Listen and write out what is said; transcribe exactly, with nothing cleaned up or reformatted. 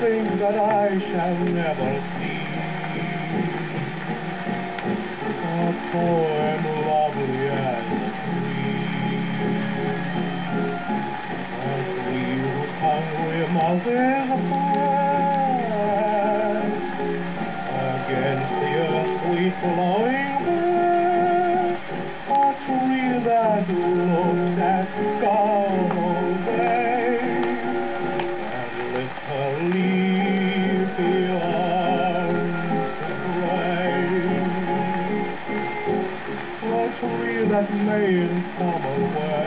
Things that I shall never see, a poem lovely and free, as we who hungry mothers fire, against the earth we flowing bird, a tree that looks at God all day, and lifts her leaves. That made in summer world.